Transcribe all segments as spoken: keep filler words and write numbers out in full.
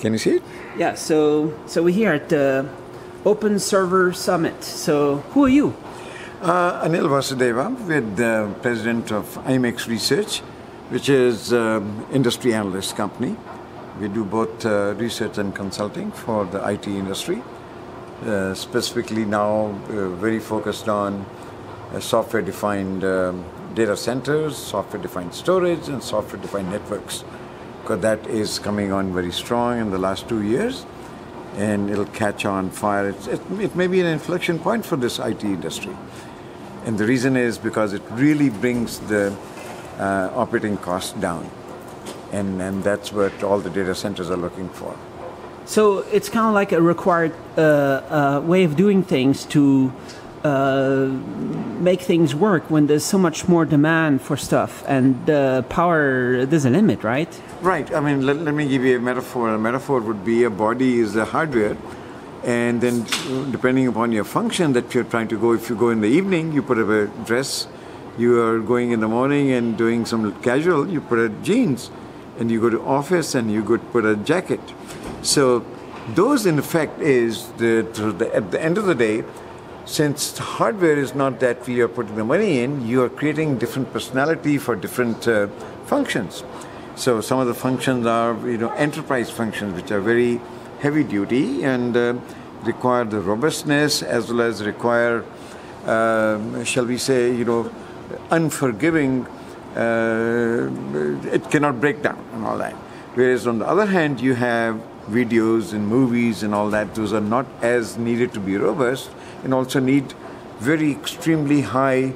Can you see it? Yeah, so so we're here at the Open Server Summit. So who are you? Uh, Anil Vasudeva, with the president of I MEX Research, which is um, industry analyst company. We do both uh, research and consulting for the I T industry. Uh, specifically now, uh, very focused on uh, software-defined um, data centers, software-defined storage, and software-defined networks. Because that is coming on very strong in the last two years, and it'll catch on fire. It's, it, it may be an inflection point for this I T industry. And the reason is because it really brings the uh, operating costs down. And, and that's what all the data centers are looking for. So it's kind of like a required uh, uh, way of doing things to uh, make things work when there's so much more demand for stuff. And uh, power, there's a limit, right? Right. I mean, let, let me give you a metaphor. A metaphor would be a body is the hardware. And then depending upon your function that you're trying to go, if you go in the evening, you put up a dress. You are going in the morning and doing some casual, you put up jeans. And you go to office and you could put a jacket. So those, in effect, is the, the, at the end of the day, since hardware is not that we are putting the money in, you are creating different personality for different uh, functions. So some of the functions are, you know, enterprise functions, which are very heavy duty and uh, require the robustness as well as require, um, shall we say, you know, unforgiving. Uh, it cannot break down and all that. Whereas on the other hand, you have videos and movies and all that. Those are not as needed to be robust and also need very extremely high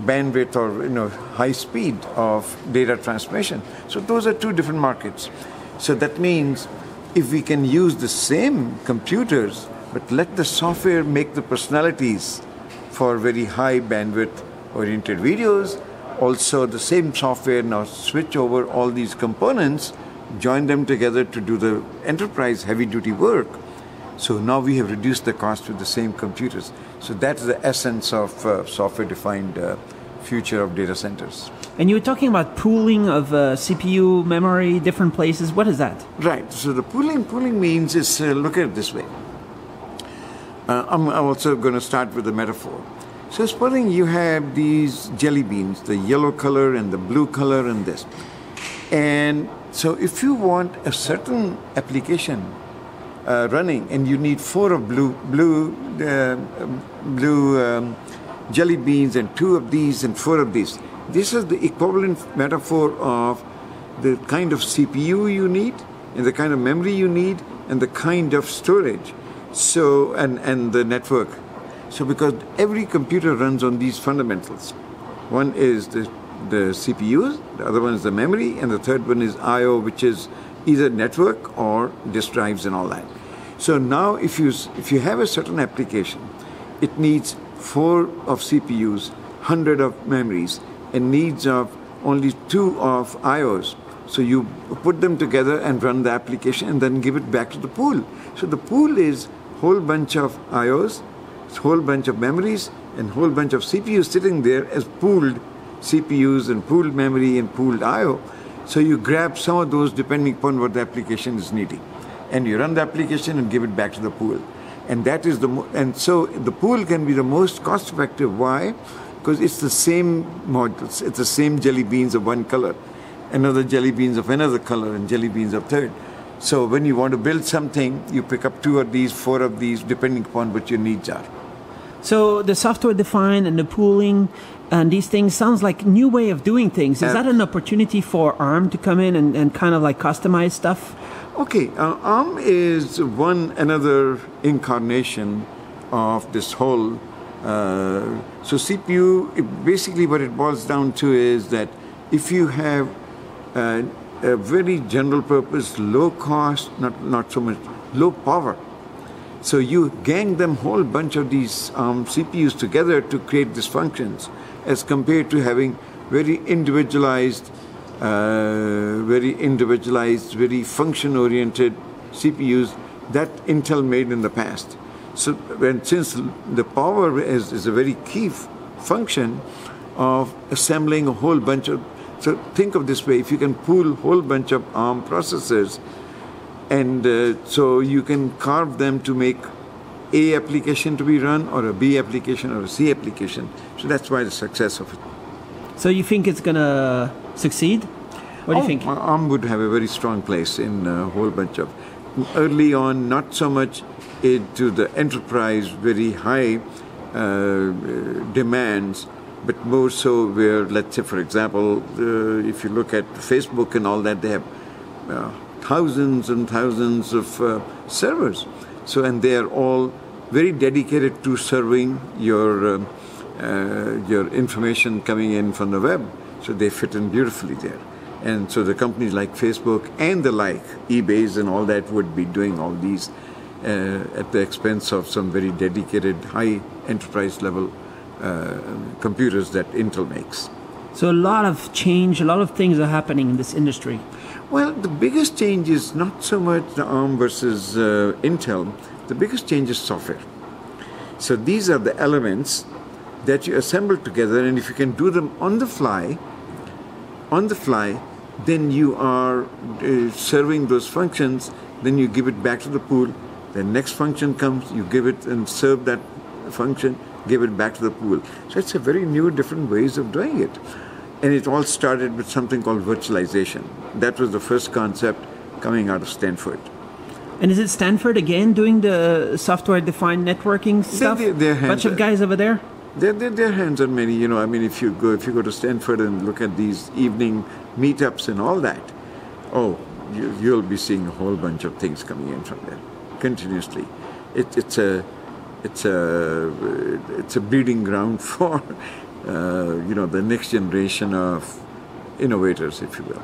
bandwidth or, you know, high speed of data transmission. So those are two different markets. So that means if we can use the same computers, but let the software make the personalities for very high bandwidth oriented videos, also the same software now switch over all these components, join them together to do the enterprise heavy-duty work. So now we have reduced the cost with the same computers. So that's the essence of uh, software-defined uh, future of data centers. And you were talking about pooling of uh, C P U, memory, different places. What is that? Right. So the pooling pooling means is, uh, look at it this way. Uh, I'm, I'm also going to start with a metaphor. So supposing you have these jelly beans, the yellow color and the blue color and this. And so if you want a certain application uh, running and you need four of blue, blue, uh, blue um, jelly beans and two of these and four of these, this is the equivalent metaphor of the kind of C P U you need and the kind of memory you need and the kind of storage, so and, and the network. So because every computer runs on these fundamentals. One is the, the C P Us, the other one is the memory, and the third one is I O, which is either network or disk drives and all that. So now if you, if you have a certain application, it needs four of C P Us, one hundred of memories, and needs of only two of I Os. So you put them together and run the application and then give it back to the pool. So the pool is a whole bunch of I Os, whole bunch of memories and whole bunch of C P Us sitting there as pooled C P Us and pooled memory and pooled I O. So you grab some of those depending upon what the application is needing. And you run the application and give it back to the pool. And that is the mo and so the pool can be the most cost effective. Why? Because it's the same modules. It's the same jelly beans of one color, another jelly beans of another color, and jelly beans of third. So when you want to build something, you pick up two of these, four of these, depending upon what your needs are. So the software defined and the pooling and these things sounds like a new way of doing things. Is uh, that an opportunity for ARM to come in and, and kind of like customize stuff? Okay, uh, ARM is one another incarnation of this whole. Uh, so C P U, it, basically what it boils down to is that if you have uh, a very general purpose, low cost, not, not so much, low power. So you gang them whole bunch of these um, C P Us together to create these functions as compared to having very individualized, uh, very individualized, very function-oriented C P Us that Intel made in the past. So and since the power is, is a very key function of assembling a whole bunch of, so think of this way, if you can pool a whole bunch of ARM processors And uh, so you can carve them to make A application to be run, or a B application, or a C application. So that's why the success of it. So you think it's going to succeed? What do oh, you think? ARM would have a very strong place in a whole bunch of. Early on, not so much into the enterprise, very high uh, demands, but more so where, let's say, for example, uh, if you look at Facebook and all that, they have uh, thousands and thousands of uh, servers. So, and they are all very dedicated to serving your, um, uh, your information coming in from the web. So they fit in beautifully there. And so the companies like Facebook and the like, eBays and all that, would be doing all these uh, at the expense of some very dedicated, high enterprise level uh, computers that Intel makes. So a lot of change, a lot of things are happening in this industry. Well, the biggest change is not so much the ARM versus uh, Intel. The biggest change is software. So these are the elements that you assemble together, and if you can do them on the fly, on the fly, then you are uh, serving those functions, then you give it back to the pool. The next function comes, you give it and serve that function, give it back to the pool. So it's a very new, different ways of doing it. And it all started with something called virtualization. That was the first concept coming out of Stanford. And is it Stanford again doing the software-defined networking stuff? They, they, hands bunch of guys over there. Their, their, their hands on many. You know, I mean, if you go if you go to Stanford and look at these evening meetups and all that, oh, you, you'll be seeing a whole bunch of things coming in from there continuously. It, it's a it's a it's a breeding ground for. Uh, you know, the next generation of innovators, if you will.